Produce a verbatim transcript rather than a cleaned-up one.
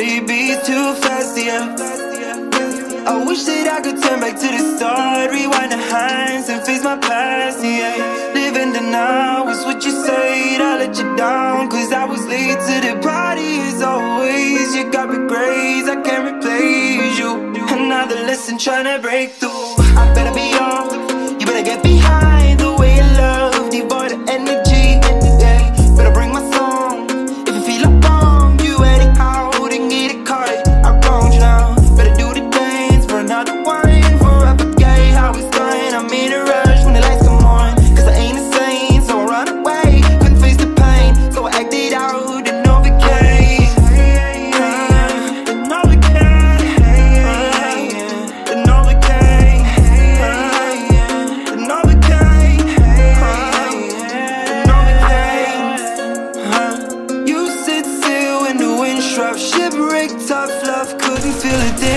But it beats too fast, yeah. I wish that I could turn back to the start, rewind the hands and face my past, yeah. Living the now is what you said, I let you down, cause I was late to the party as always. You got regrets, I can't replace you. Another lesson trying to break through. I better be on, you better get behind the way you love, devoid of energy. Shipwreck, tough love, couldn't feel it.